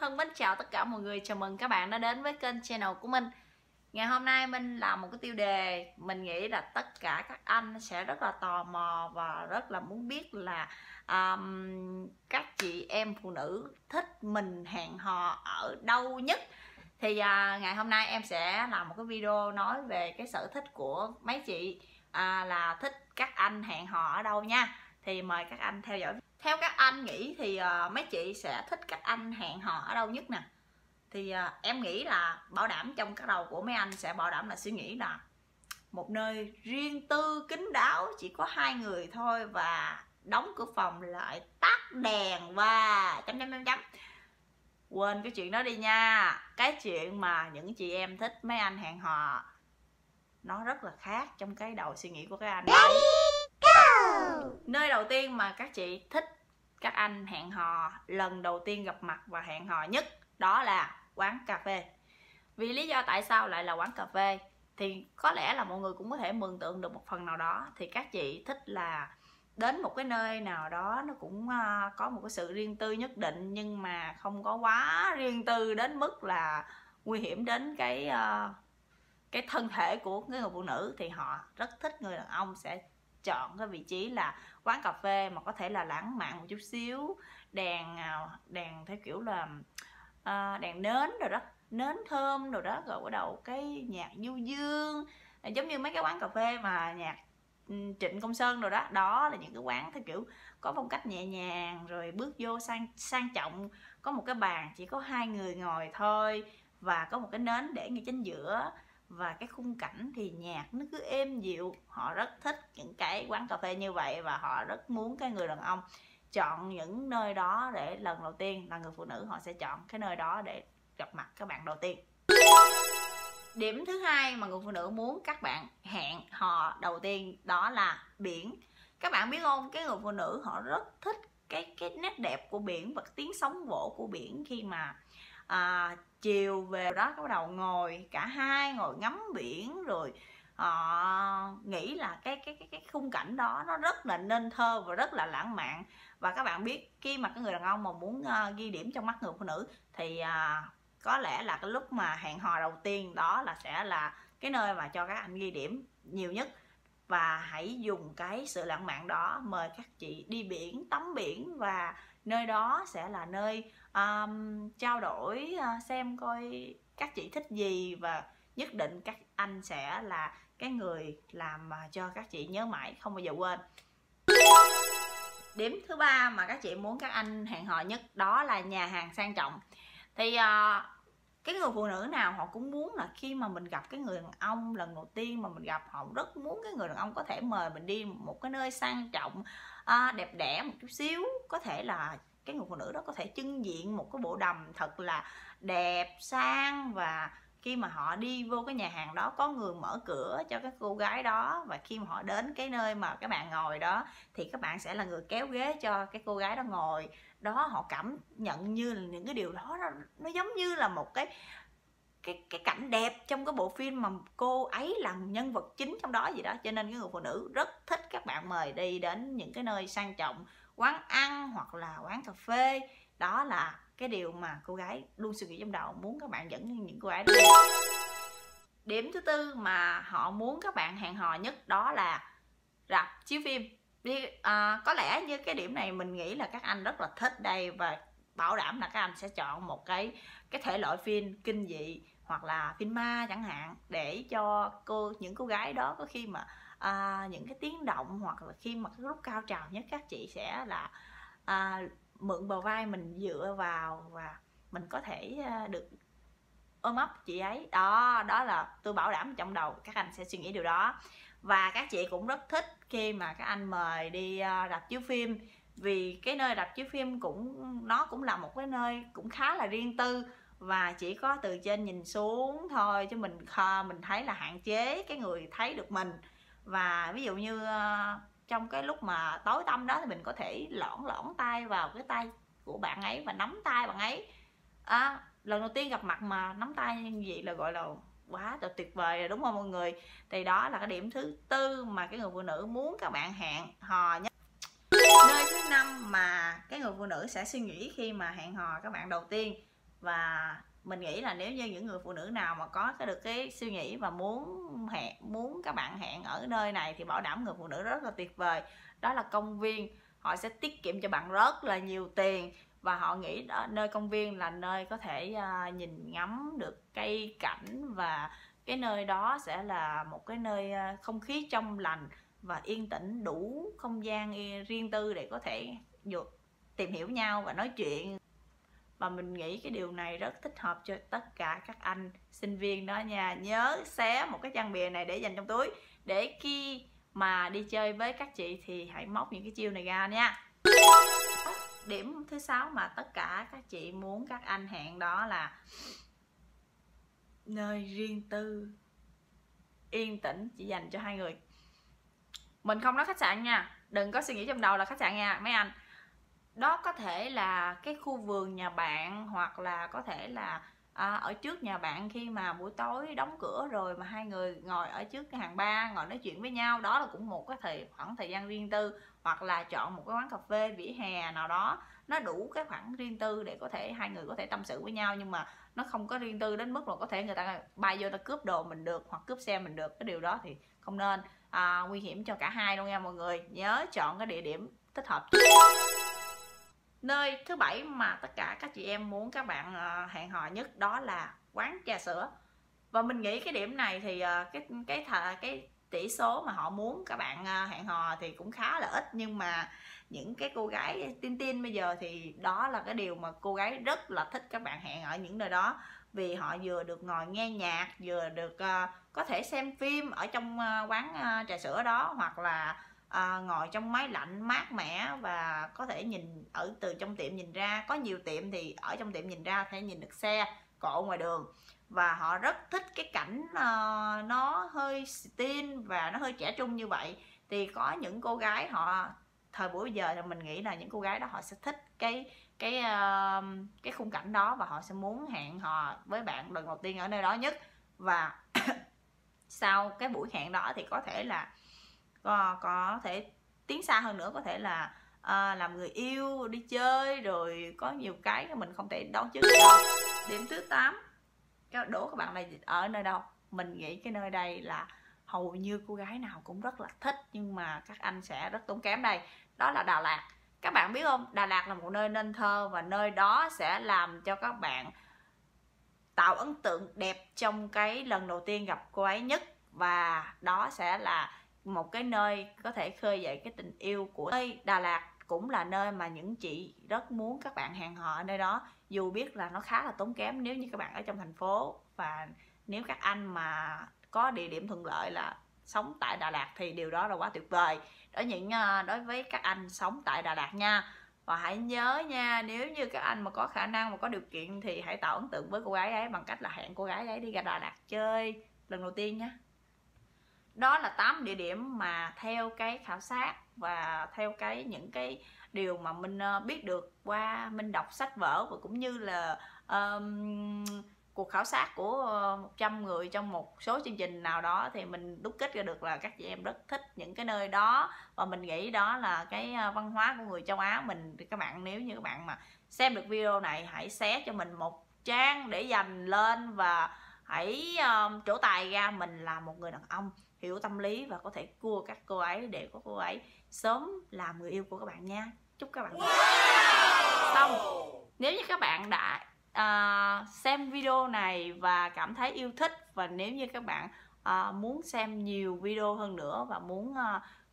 thân mến chào tất cả mọi người, chào mừng các bạn đã đến với kênh channel của mình. Ngày hôm nay mình làm một cái tiêu đề mình nghĩ là tất cả các anh sẽ rất là tò mò và rất là muốn biết là các chị em phụ nữ thích mình hẹn hò ở đâu nhất. Thì ngày hôm nay em sẽ làm một cái video nói về cái sở thích của mấy chị là thích các anh hẹn hò ở đâu nha. Thì mời các anh theo dõi. Theo các anh nghĩ thì mấy chị sẽ thích các anh hẹn hò ở đâu nhất nè? Thì em nghĩ là bảo đảm trong các đầu của mấy anh sẽ bảo đảm là suy nghĩ là một nơi riêng tư, kín đáo, chỉ có hai người thôi và đóng cửa phòng lại, tắt đèn và chấm. Quên cái chuyện đó đi nha. Cái chuyện mà những chị em thích mấy anh hẹn hò nó rất là khác trong cái đầu suy nghĩ của các anh đấy. Nơi đầu tiên mà các chị thích các anh hẹn hò lần đầu tiên gặp mặt và hẹn hò nhất đó là quán cà phê. Vì lý do tại sao lại là quán cà phê thì có lẽ là mọi người cũng có thể mường tượng được một phần nào đó. Thì các chị thích là đến một cái nơi nào đó nó cũng có một cái sự riêng tư nhất định, nhưng mà không có quá riêng tư đến mức là nguy hiểm đến cái thân thể của người phụ nữ. Thì họ rất thích người đàn ông sẽ chọn cái vị trí là quán cà phê mà có thể là lãng mạn một chút xíu, đèn theo kiểu là đèn nến rồi đó, nến thơm rồi đó, rồi bắt đầu cái nhạc du dương giống như mấy cái quán cà phê mà nhạc Trịnh Công Sơn rồi đó. Đó là những cái quán theo kiểu có phong cách nhẹ nhàng, rồi bước vô sang trọng, có một cái bàn chỉ có hai người ngồi thôi và có một cái nến để ngay chính giữa. Và cái khung cảnh thì nhạc nó cứ êm dịu. Họ rất thích những cái quán cà phê như vậy và họ rất muốn cái người đàn ông chọn những nơi đó để lần đầu tiên là người phụ nữ họ sẽ chọn cái nơi đó để gặp mặt các bạn đầu tiên. Điểm thứ hai mà người phụ nữ muốn các bạn hẹn hò đầu tiên đó là biển. Các bạn biết không, cái người phụ nữ họ rất thích cái nét đẹp của biển và tiếng sóng vỗ của biển khi mà chiều về đó bắt đầu ngồi cả hai ngồi ngắm biển, rồi họ nghĩ là cái khung cảnh đó nó rất là nên thơ và rất là lãng mạn. Và các bạn biết khi mà cái người đàn ông mà muốn ghi điểm trong mắt người phụ nữ thì có lẽ là cái lúc mà hẹn hò đầu tiên đó là sẽ là cái nơi mà cho các anh ghi điểm nhiều nhất. Và hãy dùng cái sự lãng mạn đó mời các chị đi biển, tắm biển, và nơi đó sẽ là nơi trao đổi xem coi các chị thích gì, và nhất định các anh sẽ là cái người làm cho các chị nhớ mãi, không bao giờ quên. Điểm thứ ba mà các chị muốn các anh hẹn hò nhất đó là nhà hàng sang trọng. Thì cái người phụ nữ nào họ cũng muốn là khi mà mình gặp cái người đàn ông lần đầu tiên mà mình gặp, họ rất muốn cái người đàn ông có thể mời mình đi một cái nơi sang trọng, đẹp đẽ một chút xíu. Có thể là cái người phụ nữ đó có thể trưng diện một cái bộ đầm thật là đẹp sang, và khi mà họ đi vô cái nhà hàng đó có người mở cửa cho các cô gái đó, và khi mà họ đến cái nơi mà các bạn ngồi đó thì các bạn sẽ là người kéo ghế cho cái cô gái đó ngồi đó. Họ cảm nhận như là những cái điều đó nó giống như là một cái cảnh đẹp trong cái bộ phim mà cô ấy làm nhân vật chính trong đó gì đó. Cho nên cái người phụ nữ rất thích các bạn mời đi đến những cái nơi sang trọng, quán ăn hoặc là quán cà phê. Đó là cái điều mà cô gái luôn suy nghĩ trong đầu, muốn các bạn dẫn những cô gái đi. Điểm thứ tư mà họ muốn các bạn hẹn hò nhất đó là rạp chiếu phim. Có lẽ như cái điểm này mình nghĩ là các anh rất là thích đây, và bảo đảm là các anh sẽ chọn một cái thể loại phim kinh dị hoặc là phim ma chẳng hạn, để cho những cô gái đó có khi mà những cái tiếng động hoặc là khi mà cái lúc cao trào nhất các chị sẽ là mượn bờ vai mình dựa vào và mình có thể được ôm ấp chị ấy. Đó là tôi bảo đảm trong đầu các anh sẽ suy nghĩ điều đó. Và các chị cũng rất thích khi mà các anh mời đi rạp chiếu phim, vì cái nơi rạp chiếu phim nó cũng là một cái nơi cũng khá là riêng tư, và chỉ có từ trên nhìn xuống thôi, chứ mình thấy là hạn chế cái người thấy được mình. Và ví dụ như trong cái lúc mà tối tăm đó thì mình có thể lõn tay vào cái tay của bạn ấy và nắm tay bạn ấy. Lần đầu tiên gặp mặt mà nắm tay như vậy là gọi là quá tuyệt vời rồi, đúng không mọi người? Thì đó là cái điểm thứ tư mà cái người phụ nữ muốn các bạn hẹn hò nhất. Nơi thứ năm mà cái người phụ nữ sẽ suy nghĩ khi mà hẹn hò các bạn đầu tiên Và mình nghĩ là nếu như những người phụ nữ nào mà có được cái suy nghĩ và muốn các bạn hẹn ở nơi này thì bảo đảm người phụ nữ rất là tuyệt vời. Đó là công viên, họ sẽ tiết kiệm cho bạn rất là nhiều tiền. Và họ nghĩ đó, nơi công viên là nơi có thể nhìn ngắm được cây cảnh, và cái nơi đó sẽ là một cái nơi không khí trong lành và yên tĩnh, đủ không gian riêng tư để có thể tìm hiểu nhau và nói chuyện. Và mình nghĩ cái điều này rất thích hợp cho tất cả các anh sinh viên đó nha. Nhớ xé một cái chăn bìa này để dành trong túi, để khi mà đi chơi với các chị thì hãy móc những cái chiêu này ra nha. Điểm thứ 6 mà tất cả các chị muốn các anh hẹn đó là nơi riêng tư, yên tĩnh chỉ dành cho hai người. Mình không nói khách sạn nha, đừng có suy nghĩ trong đầu là khách sạn nha mấy anh. Đó có thể là cái khu vườn nhà bạn, hoặc là có thể là ở trước nhà bạn khi mà buổi tối đóng cửa rồi mà hai người ngồi ở trước cái hàng bar, ngồi nói chuyện với nhau. Đó là cũng một cái khoảng thời gian riêng tư. Hoặc là chọn một cái quán cà phê vỉa hè nào đó, nó đủ cái khoảng riêng tư để có thể hai người có thể tâm sự với nhau, nhưng mà nó không có riêng tư đến mức là có thể người ta bay vô ta cướp đồ mình được, hoặc cướp xe mình được. Cái điều đó thì không nên, nguy hiểm cho cả hai luôn nha mọi người. Nhớ chọn cái địa điểm thích hợp. Nơi thứ 7 mà tất cả các chị em muốn các bạn hẹn hò nhất đó là quán trà sữa. Và mình nghĩ cái điểm này thì cái tỷ số mà họ muốn các bạn hẹn hò thì cũng khá là ít, nhưng mà những cái cô gái tin tin bây giờ thì đó là cái điều mà cô gái rất là thích các bạn hẹn ở những nơi đó, vì họ vừa được ngồi nghe nhạc, vừa được có thể xem phim ở trong quán trà sữa đó, hoặc là ngồi trong máy lạnh mát mẻ và có thể nhìn ở từ trong tiệm nhìn ra. Có nhiều tiệm thì ở trong tiệm nhìn ra thể nhìn được xe cộ ngoài đường, và họ rất thích cái cảnh nó hơi teen và nó hơi trẻ trung như vậy. Thì có những cô gái họ thời buổi giờ thì mình nghĩ là những cô gái đó họ sẽ thích cái khung cảnh đó, và họ sẽ muốn hẹn hò với bạn lần đầu tiên ở nơi đó nhất. Và sau cái buổi hẹn đó thì có thể là có thể tiến xa hơn nữa, có thể là làm người yêu, đi chơi, rồi có nhiều cái mình không thể đoán trước được. Điểm thứ 8, đố các bạn này ở nơi đâu? Mình nghĩ cái nơi đây là hầu như cô gái nào cũng rất là thích, nhưng mà các anh sẽ rất tốn kém đây. Đó là Đà Lạt. Các bạn biết không, Đà Lạt là một nơi nên thơ, và nơi đó sẽ làm cho các bạn tạo ấn tượng đẹp trong cái lần đầu tiên gặp cô ấy nhất. Và đó sẽ là một cái nơi có thể khơi dậy cái tình yêu của Đà Lạt, cũng là nơi mà những chị rất muốn các bạn hẹn hò ở nơi đó. Dù biết là nó khá là tốn kém nếu như các bạn ở trong thành phố, và nếu các anh mà có địa điểm thuận lợi là sống tại Đà Lạt thì điều đó là quá tuyệt vời đối với các anh sống tại Đà Lạt nha. Và hãy nhớ nha, nếu như các anh mà có khả năng và có điều kiện thì hãy tạo ấn tượng với cô gái ấy bằng cách là hẹn cô gái ấy đi ra Đà Lạt chơi lần đầu tiên nha. Đó là 8 địa điểm mà theo cái khảo sát và theo những cái điều mà mình biết được qua mình đọc sách vở, và cũng như là cuộc khảo sát của 100 người trong một số chương trình nào đó, thì mình đúc kết ra được là các chị em rất thích những cái nơi đó. Và mình nghĩ đó là cái văn hóa của người châu Á mình. Thì các bạn, nếu như các bạn mà xem được video này, hãy share cho mình một trang để dành lên, và hãy trổ tài ra mình là một người đàn ông hiểu tâm lý và có thể cua các cô ấy để có cô ấy sớm làm người yêu của các bạn nha. Chúc các bạn xong. Nếu như các bạn đã xem video này và cảm thấy yêu thích, và nếu như các bạn muốn xem nhiều video hơn nữa và muốn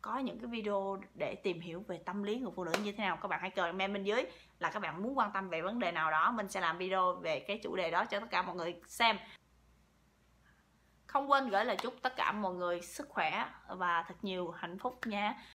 có những cái video để tìm hiểu về tâm lý người phụ nữ như thế nào, các bạn hãy comment bên dưới là các bạn muốn quan tâm về vấn đề nào đó. Mình sẽ làm video về cái chủ đề đó cho tất cả mọi người xem. Không quên gửi lời chúc tất cả mọi người sức khỏe và thật nhiều hạnh phúc nha.